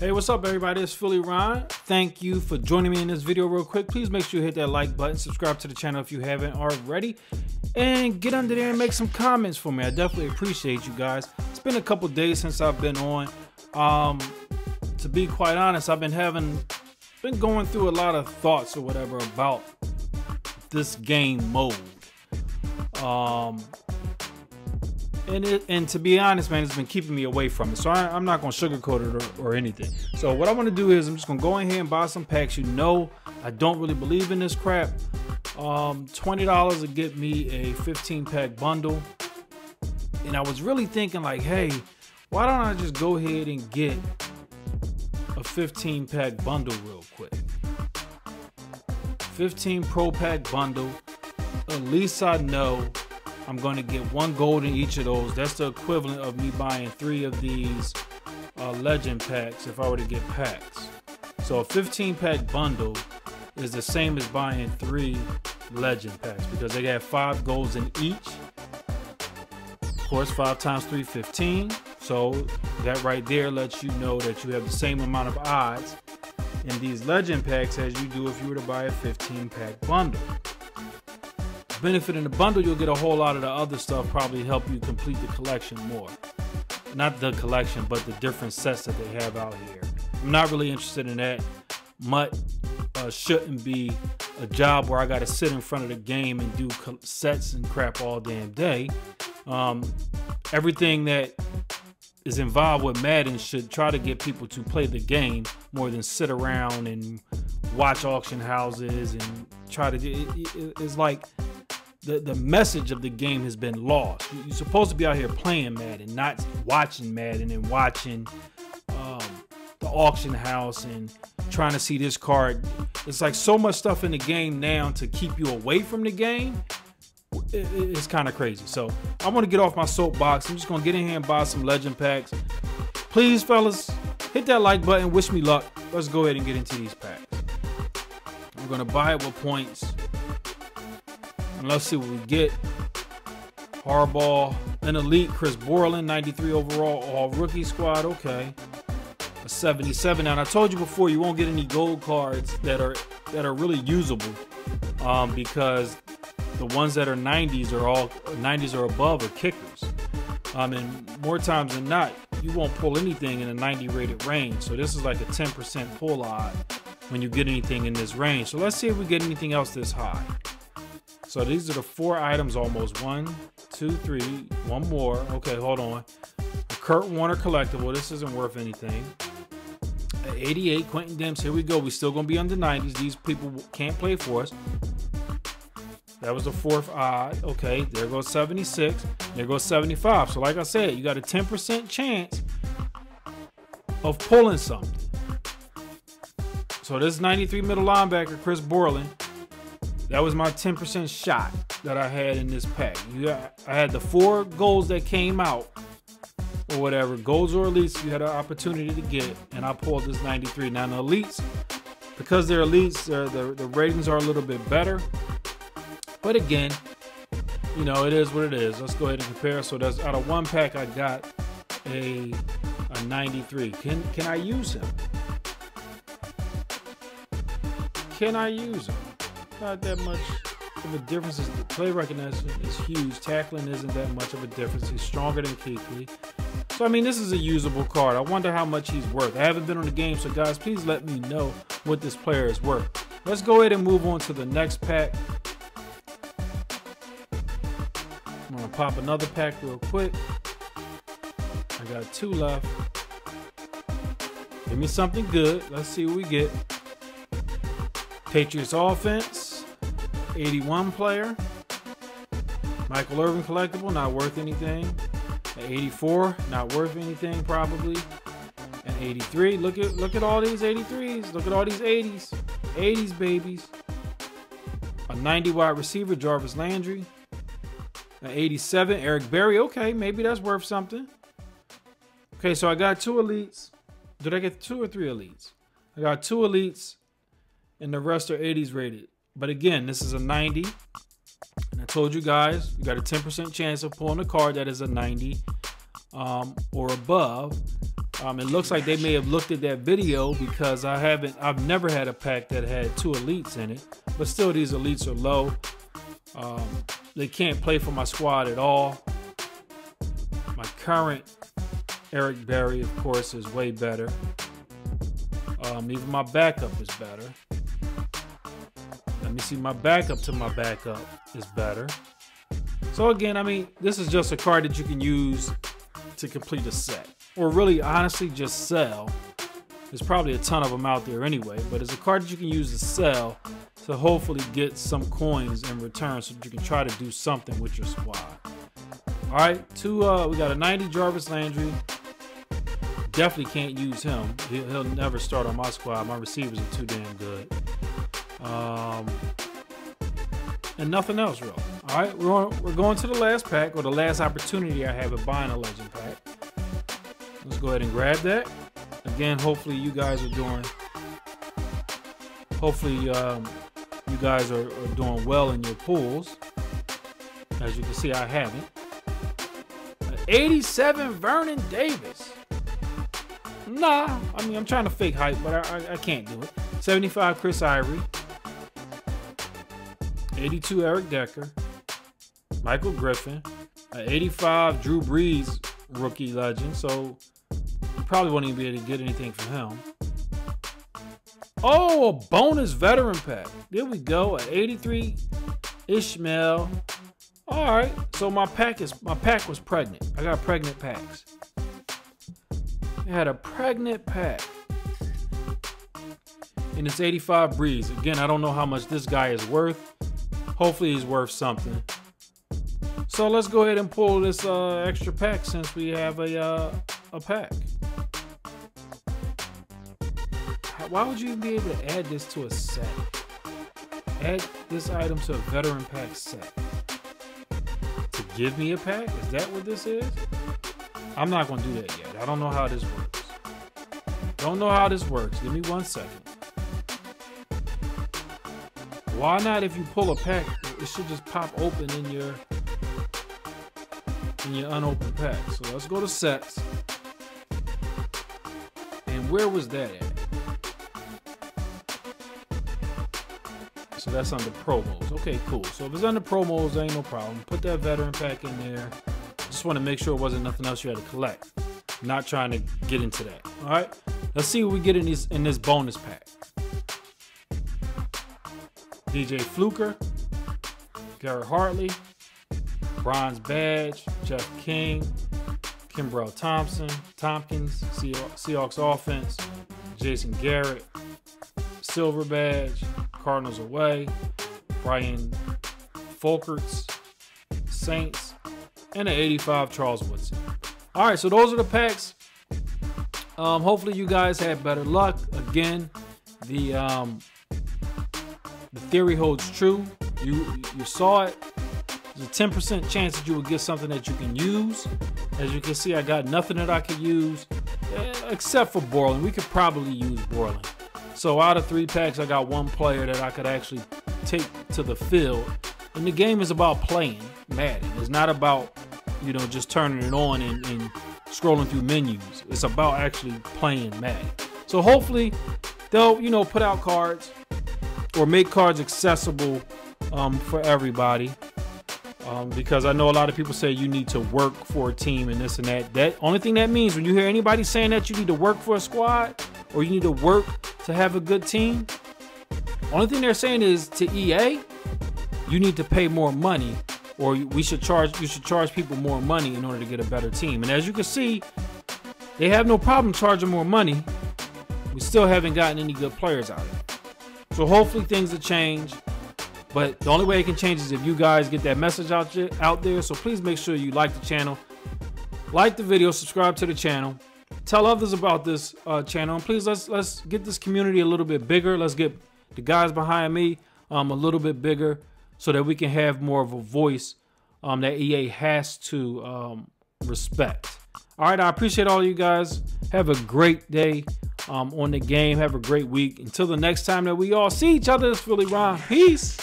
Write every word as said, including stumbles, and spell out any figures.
Hey, what's up everybody, it's Philly Ron. Thank you for joining me in this video real quick. Please make sure you hit that like button, subscribe to the channel if you haven't already, and get under there and make some comments for me. I definitely appreciate you guys. It's been a couple days since I've been on. Um, to be quite honest, I've been having, been going through a lot of thoughts or whatever about this game mode. Um, And, it, and to be honest, man, it's been keeping me away from it. So I, I'm not going to sugarcoat it or, or anything. So what I want to do is I'm just going to go in here and buy some packs. You know, I don't really believe in this crap. Um, twenty dollars would get me a fifteen pack bundle. And I was really thinking like, hey, why don't I just go ahead and get a fifteen pack bundle real quick? fifteen pro pack bundle. At least I know I'm gonna get one gold in each of those. That's the equivalent of me buying three of these uh, legend packs if I were to get packs. So a fifteen pack bundle is the same as buying three legend packs because they got five golds in each. Of course, five times three, fifteen. So that right there lets you know that you have the same amount of odds in these legend packs as you do if you were to buy a fifteen pack bundle. Benefit in the bundle, you'll get a whole lot of the other stuff, probably help you complete the collection more. Not the collection, but the different sets that they have out here. I'm not really interested in that. Mutt uh, shouldn't be a job where I got to sit in front of the game and do sets and crap all damn day. Um, everything that is involved with Madden should try to get people to play the game more than sit around and watch auction houses and try to do it, it, it's like The, the message of the game has been lost. You're supposed to be out here playing Madden, not watching Madden and watching um, the auction house and trying to see this card. It's like so much stuff in the game now to keep you away from the game. It, it, it's kind of crazy. So I want to get off my soapbox. I'm just going to get in here and buy some legend packs. Please, fellas, hit that like button. Wish me luck. Let's go ahead and get into these packs. I'm going to buy it with points. And let's see what we get. Harbaugh, an elite, Chris Borland, ninety-three overall, all rookie squad, okay. A seventy-seven, now, and I told you before, you won't get any gold cards that are that are really usable um, because the ones that are nineties are all, nineties or above are kickers. Um, and more times than not, you won't pull anything in a ninety rated range. So this is like a ten percent pull odd when you get anything in this range. So let's see if we get anything else this high. So these are the four items almost. One, two, three, one more. Okay, hold on. The Kurt Warner collectible. This isn't worth anything. At eighty-eight, Quentin Demps. Here we go. We're still going to be under nineties. These people can't play for us. That was the fourth odd. Okay, there goes seventy-six. There goes seventy-five. So like I said, you got a ten percent chance of pulling something. So this ninety-three middle linebacker, Chris Borland. That was my ten percent shot that I had in this pack. You got, I had the four goals that came out or whatever. Goals or elites, you had an opportunity to get, and I pulled this ninety-three. Now, the elites, because they're elites, they're, the, the ratings are a little bit better. But again, you know, it is what it is. Let's go ahead and compare. So that's out of one pack, I got a, a ninety-three. Can, can I use him? Can I use him? Not that much of a difference. The play recognition is huge. Tackling isn't that much of a difference. He's stronger than Keekly. So, I mean, this is a usable card. I wonder how much he's worth. I haven't been on the game, so guys, please let me know what this player is worth. Let's go ahead and move on to the next pack. I'm going to pop another pack real quick. I got two left. Give me something good. Let's see what we get. Patriots offense. eighty-one player, Michael Irvin collectible, not worth anything. An eighty-four, not worth anything probably. An eighty-three. Look at look at all these eighty-threes. Look at all these eighties, eighties babies. A ninety wide receiver, Jarvis Landry. An eighty-seven, Eric Berry. Okay, maybe that's worth something. Okay, so I got two elites. Did I get two or three elites? I got two elites, and the rest are eighties rated. But again, this is a ninety, and I told you guys, you got a ten percent chance of pulling a card that is a ninety um, or above. Um, it looks like they may have looked at that video, because I haven't, I've never had a pack that had two elites in it, but still these elites are low. Um, they can't play for my squad at all. My current Eric Berry, of course, is way better. Um, even my backup is better. Let me see, my backup to my backup is better. So again, I mean, this is just a card that you can use to complete a set. Or really, honestly, just sell. There's probably a ton of them out there anyway, but it's a card that you can use to sell to hopefully get some coins in return so that you can try to do something with your squad. All right, two, uh, we got a ninety Jarvis Landry. Definitely can't use him. He'll, he'll never start on my squad. My receivers are too damn good. Um, and nothing else, really. All right, we're, on, we're going to the last pack, or the last opportunity I have at buying a legend pack. Let's go ahead and grab that. Again, hopefully you guys are doing, hopefully um, you guys are, are doing well in your pools. As you can see, I haven't. eighty-seven Vernon Davis. Nah, I mean, I'm trying to fake hype, but I, I, I can't do it. seventy-five Chris Ivory. eighty-two Eric Decker. Michael Griffin. eighty-five Drew Brees, rookie legend, so you probably won't even be able to get anything from him. Oh, a bonus veteran pack. There we go. At eighty-three Ishmael. All right, so my pack is my pack was pregnant. I got pregnant packs. I had a pregnant pack, and it's eighty-five Breeze. Again, I don't know how much this guy is worth. Hopefully, he's worth something. So let's go ahead and pull this uh, extra pack, since we have a uh, a pack. Why would you even be able to add this to a set? Add this item to a veteran pack set. To give me a pack? Is that what this is? I'm not gonna do that yet. I don't know how this works. Don't know how this works. Give me one second. Why not? If you pull a pack, it should just pop open in your. In your unopened pack. So let's go to sets. And where was that at? So that's under promos. Okay, cool. So if it's under promos, there ain't no problem. Put that veteran pack in there. Just want to make sure it wasn't nothing else you had to collect. I'm not trying to get into that. All right, let's see what we get in this in this bonus pack. D J Fluker, Garrett Hartley. Bronze badge, Jeff King, Kimbrel Thompson, Tompkins, Seahawks offense, Jason Garrett, silver badge, Cardinals away, Brian Folkerts, Saints, and an eighty-five Charles Woodson. All right, so those are the packs. Um, hopefully you guys had better luck. Again, the um, the theory holds true. You you saw it. There's a ten percent chance that you will get something that you can use. As you can see, I got nothing that I could use, except for Borland. We could probably use Borland. So out of three packs, I got one player that I could actually take to the field. And the game is about playing Madden. It's not about, you know, just turning it on and, and scrolling through menus. It's about actually playing Madden. So hopefully they'll, you know, put out cards or make cards accessible um, for everybody. Um, because I know a lot of people say you need to work for a team and this and that. That only thing that means when you hear anybody saying that you need to work for a squad or you need to work to have a good team, only thing they're saying is to E A, you need to pay more money, or we should charge. You should charge people more money in order to get a better team. And as you can see, they have no problem charging more money. We still haven't gotten any good players out of it. So hopefully things will change. But the only way it can change is if you guys get that message out, out there. So please make sure you like the channel, like the video, subscribe to the channel, tell others about this uh, channel. And please, let's, let's get this community a little bit bigger. Let's get the guys behind me um, a little bit bigger so that we can have more of a voice um, that E A has to um, respect. All right, I appreciate all you guys. Have a great day um, on the game. Have a great week. Until the next time that we all see each other, it's Philly Ron. Peace.